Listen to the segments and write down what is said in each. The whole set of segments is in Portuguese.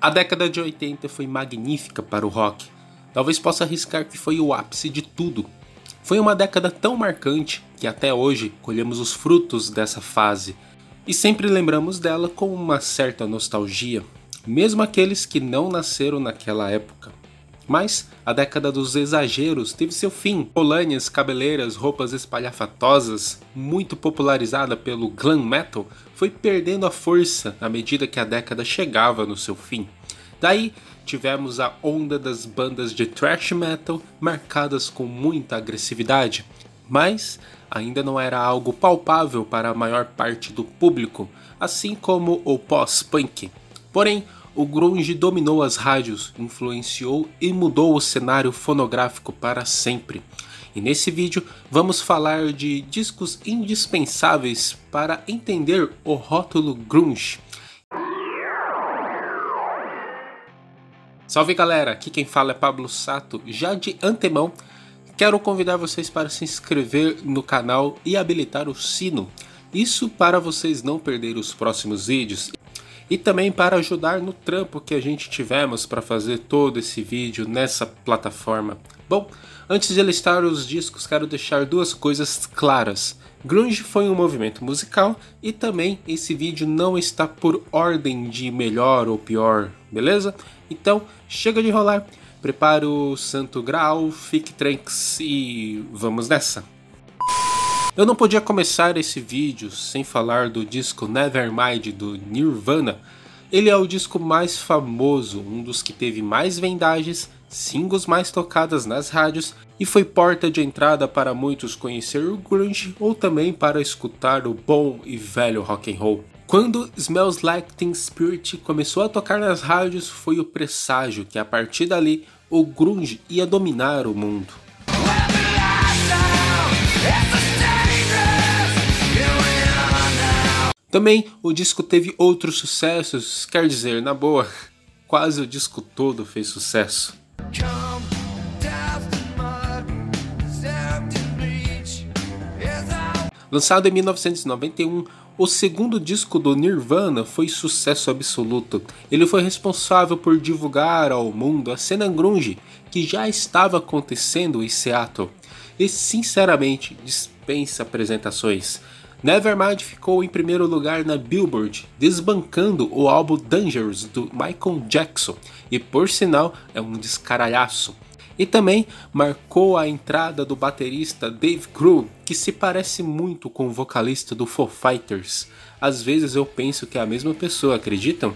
A década de 80 foi magnífica para o rock. Talvez possa arriscar que foi o ápice de tudo. Foi uma década tão marcante que até hoje colhemos os frutos dessa fase e sempre lembramos dela com uma certa nostalgia, mesmo aqueles que não nasceram naquela época. Mas a década dos exageros teve seu fim. Colânias, cabeleiras, roupas espalhafatosas, muito popularizada pelo glam metal, foi perdendo a força à medida que a década chegava no seu fim. Daí tivemos a onda das bandas de thrash metal, marcadas com muita agressividade, mas ainda não era algo palpável para a maior parte do público, assim como o pós-punk. Porém, o grunge dominou as rádios, influenciou e mudou o cenário fonográfico para sempre. E nesse vídeo vamos falar de discos indispensáveis para entender o rótulo grunge. Salve galera, aqui quem fala é Pablo Sato. Já de antemão, quero convidar vocês para se inscrever no canal e habilitar o sino. Isso para vocês não perderem os próximos vídeos. E também para ajudar no trampo que a gente tivemos para fazer todo esse vídeo nessa plataforma. Bom, antes de listar os discos, quero deixar duas coisas claras. Grunge foi um movimento musical e também esse vídeo não está por ordem de melhor ou pior, beleza? Então, chega de enrolar, prepare o Santo Graal, fique tranks e vamos nessa! Eu não podia começar esse vídeo sem falar do disco Nevermind do Nirvana. Ele é o disco mais famoso, um dos que teve mais vendagens, singles mais tocadas nas rádios e foi porta de entrada para muitos conhecer o grunge ou também para escutar o bom e velho rock and roll. Quando Smells Like Teen Spirit começou a tocar nas rádios, foi o presságio que a partir dali o grunge ia dominar o mundo. Também o disco teve outros sucessos, quer dizer, na boa, quase o disco todo fez sucesso. Lançado em 1991, o segundo disco do Nirvana foi sucesso absoluto. Ele foi responsável por divulgar ao mundo a cena grunge que já estava acontecendo em Seattle. E sinceramente, dispensa apresentações. Nevermind ficou em primeiro lugar na Billboard, desbancando o álbum Dangerous do Michael Jackson, e por sinal é um descaralhaço. E também marcou a entrada do baterista Dave Grohl, que se parece muito com o vocalista do Foo Fighters. Às vezes eu penso que é a mesma pessoa, acreditam?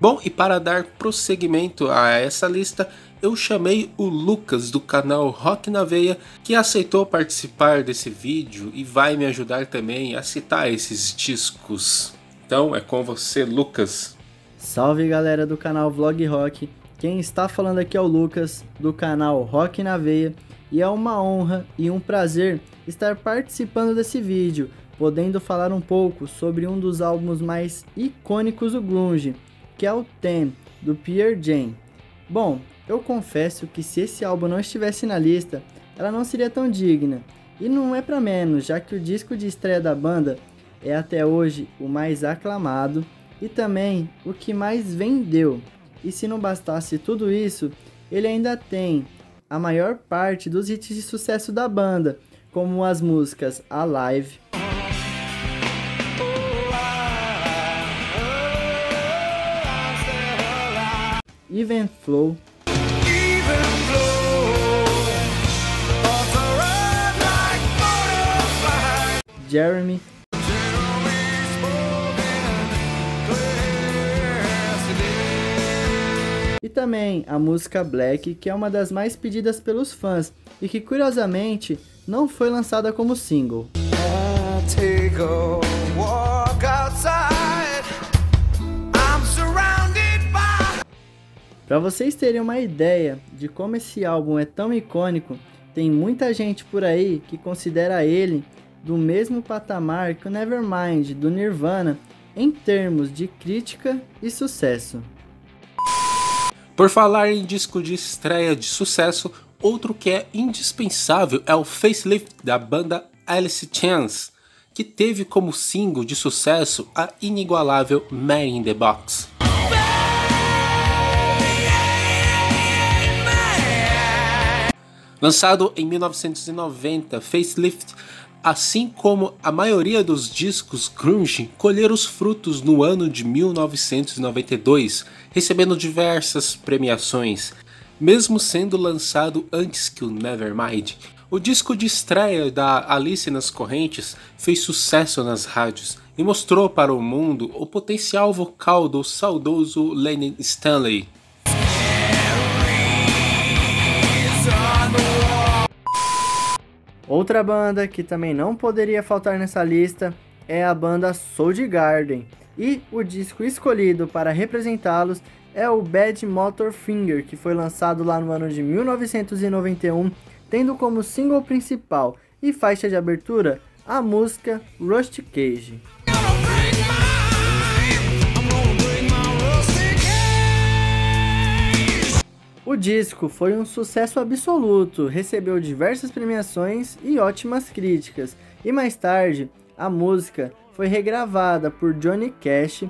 Bom, e para dar prosseguimento a essa lista, eu chamei o Lucas do canal Rock na Veia, que aceitou participar desse vídeo e vai me ajudar também a citar esses discos. Então é com você, Lucas. Salve galera do canal Vlog Rock, quem está falando aqui é o Lucas do canal Rock na Veia e é uma honra e um prazer estar participando desse vídeo, podendo falar um pouco sobre um dos álbuns mais icônicos do grunge, que é o Ten, do Pearl Jam. Bom, eu confesso que se esse álbum não estivesse na lista, ela não seria tão digna. E não é pra menos, já que o disco de estreia da banda é até hoje o mais aclamado e também o que mais vendeu. E se não bastasse tudo isso, ele ainda tem a maior parte dos hits de sucesso da banda, como as músicas Alive, Even Flow, Jeremy, e também a música Black, que é uma das mais pedidas pelos fãs e que curiosamente não foi lançada como single. Para vocês terem uma ideia de como esse álbum é tão icônico, tem muita gente por aí que considera ele do mesmo patamar que o Nevermind do Nirvana em termos de crítica e sucesso. Por falar em disco de estreia de sucesso, outro que é indispensável é o Facelift da banda Alice in Chains, que teve como single de sucesso a inigualável Man in the Box. Lançado em 1990, Facelift, assim como a maioria dos discos grunge, colheram os frutos no ano de 1992, recebendo diversas premiações, mesmo sendo lançado antes que o Nevermind. O disco de estreia da Alice nas Correntes fez sucesso nas rádios e mostrou para o mundo o potencial vocal do saudoso Layne Staley. Outra banda que também não poderia faltar nessa lista é a banda Soundgarden, e o disco escolhido para representá-los é o Badmotorfinger, que foi lançado lá no ano de 1991, tendo como single principal e faixa de abertura a música Rusty Cage. O disco foi um sucesso absoluto, recebeu diversas premiações e ótimas críticas, e mais tarde a música foi regravada por Johnny Cash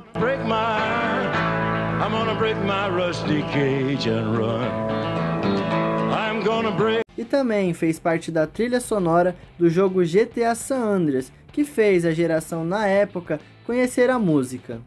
e também fez parte da trilha sonora do jogo GTA San Andreas, que fez a geração na época conhecer a música.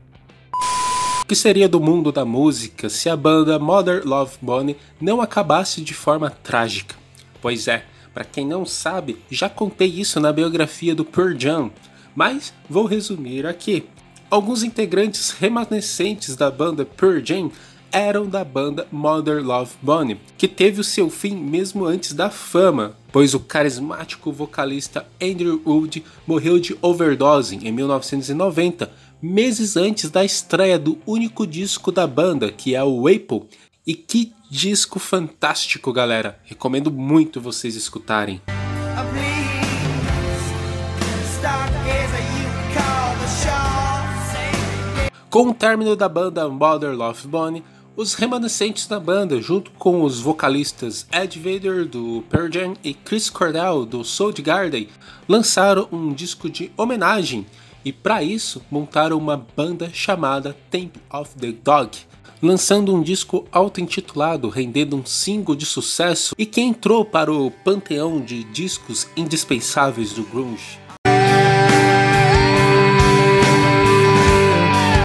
O que seria do mundo da música se a banda Mother Love Bone não acabasse de forma trágica? Pois é, para quem não sabe, já contei isso na biografia do Pearl Jam, mas vou resumir aqui. Alguns integrantes remanescentes da banda Pearl Jam eram da banda Mother Love Bone, que teve o seu fim mesmo antes da fama, pois o carismático vocalista Andrew Wood morreu de overdose em 1990, meses antes da estreia do único disco da banda, que é o Apple. E que disco fantástico, galera! Recomendo muito vocês escutarem. Com o término da banda Mother Love Bone, os remanescentes da banda, junto com os vocalistas Ed Vedder do Pearl Jam e Chris Cornell do Soundgarden, lançaram um disco de homenagem e, para isso, montaram uma banda chamada Temple of the Dog, lançando um disco auto-intitulado, rendendo um single de sucesso e que entrou para o panteão de discos indispensáveis do grunge.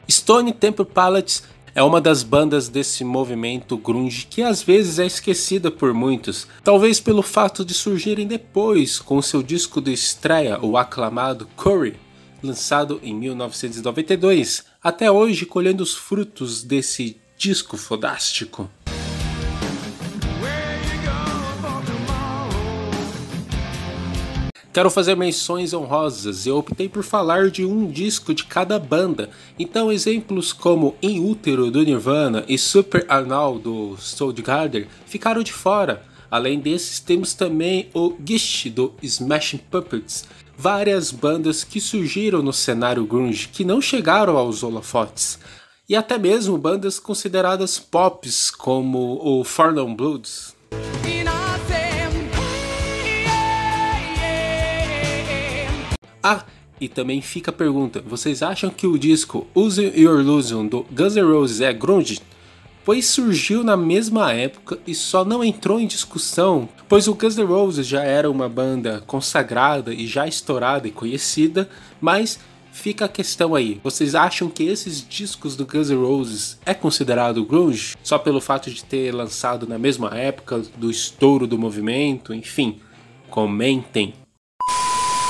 Stone Temple Pilots é uma das bandas desse movimento grunge que às vezes é esquecida por muitos, talvez pelo fato de surgirem depois com seu disco de estreia, o aclamado Curry, lançado em 1992, até hoje colhendo os frutos desse disco fodástico. Quero fazer menções honrosas, eu optei por falar de um disco de cada banda, então exemplos como In Utero do Nirvana e Super Anal do Soundgarden ficaram de fora. Além desses, temos também o Gish do Smashing Pumpkins, várias bandas que surgiram no cenário grunge que não chegaram aos holofotes, e até mesmo bandas consideradas pops como o Foreign Bloods. Ah, e também fica a pergunta, vocês acham que o disco Use Your Illusion do Guns N' Roses é grunge? Pois surgiu na mesma época e só não entrou em discussão, pois o Guns N' Roses já era uma banda consagrada e já estourada e conhecida, mas fica a questão aí, vocês acham que esses discos do Guns N' Roses é considerado grunge? Só pelo fato de ter lançado na mesma época, do estouro do movimento, enfim, comentem.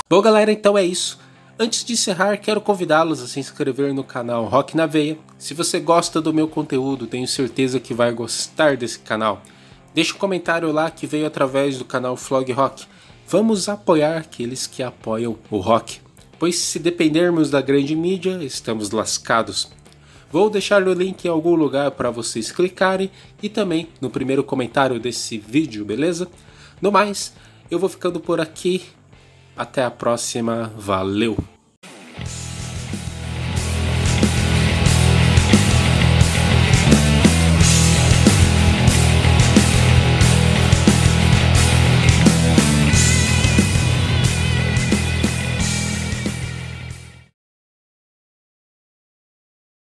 Bom, galera, então é isso. Antes de encerrar, quero convidá-los a se inscrever no canal Rock na Veia. Se você gosta do meu conteúdo, tenho certeza que vai gostar desse canal. Deixe um comentário lá que veio através do canal Vlog Rock. Vamos apoiar aqueles que apoiam o rock, pois se dependermos da grande mídia, estamos lascados. Vou deixar o link em algum lugar para vocês clicarem e também no primeiro comentário desse vídeo, beleza? No mais, eu vou ficando por aqui. Até a próxima, valeu!